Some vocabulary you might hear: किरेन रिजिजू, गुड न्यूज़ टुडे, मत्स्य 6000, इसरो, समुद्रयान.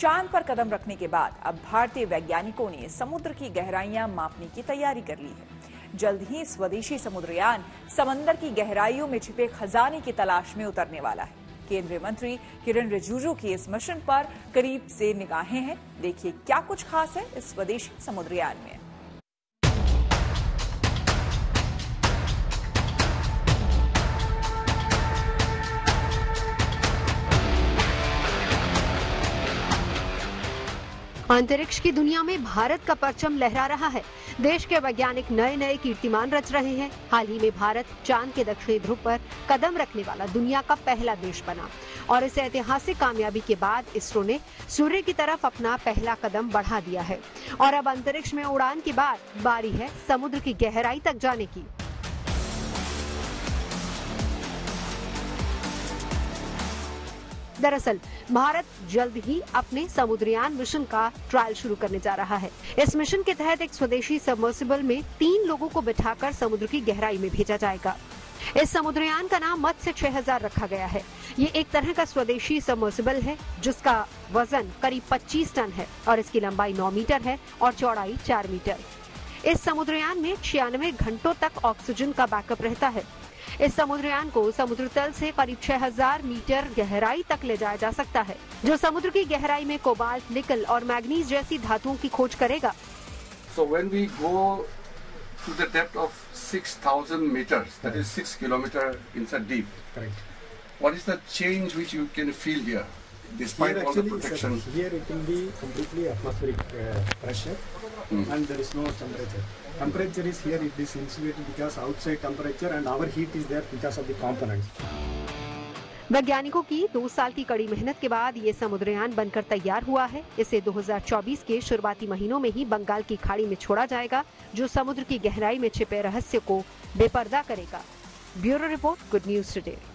चांद पर कदम रखने के बाद अब भारतीय वैज्ञानिकों ने समुद्र की गहराइयां मापने की तैयारी कर ली है। जल्द ही स्वदेशी समुद्रयान समंदर की गहराइयों में छिपे खजाने की तलाश में उतरने वाला है। केंद्रीय मंत्री किरेन रिजिजू के इस मिशन पर करीब से निगाहें हैं। देखिए क्या कुछ खास है इस स्वदेशी समुद्रयान में। अंतरिक्ष की दुनिया में भारत का परचम लहरा रहा है। देश के वैज्ञानिक नए नए कीर्तिमान रच रहे हैं। हाल ही में भारत चांद के दक्षिणी ध्रुव पर कदम रखने वाला दुनिया का पहला देश बना और इस ऐतिहासिक कामयाबी के बाद इसरो ने सूर्य की तरफ अपना पहला कदम बढ़ा दिया है और अब अंतरिक्ष में उड़ान के बाद बारी है समुद्र की गहराई तक जाने की। दरअसल भारत जल्द ही अपने समुद्रयान मिशन का ट्रायल शुरू करने जा रहा है। इस मिशन के तहत एक स्वदेशी सबमर्सिबल में 3 लोगों को बिठाकर समुद्र की गहराई में भेजा जाएगा। इस समुद्रयान का नाम मत्स्य 6000 रखा गया है। ये एक तरह का स्वदेशी सबमर्सिबल है जिसका वजन करीब 25 टन है और इसकी लंबाई 9 मीटर है और चौड़ाई 4 मीटर। इस समुद्रयान में 96 घंटों तक ऑक्सीजन का बैकअप रहता है। इस समुद्रयान को समुद्र तल से करीब 6000 मीटर गहराई तक ले जाया जा सकता है, जो समुद्र की गहराई में कोबाल्ट, निकल और मैग्नीज जैसी धातुओं की खोज करेगा। So when we go to the depth of 6000 meters, that is 6 kilometer inside deep. Correct. What is the change which you can feel here, despite all the protection? Here it will be completely atmospheric pressure and there is no temperature. Temperature is here, it is insulated because outside temperature and our heat is there because of the components. वैज्ञानिकों की 2 साल की कड़ी मेहनत के बाद ये समुद्रयान बनकर तैयार हुआ है। इसे 2024 के शुरुआती महीनों में ही बंगाल की खाड़ी में छोड़ा जाएगा, जो समुद्र की गहराई में छिपे रहस्य को बेपर्दा करेगा। Bureau report, good news today.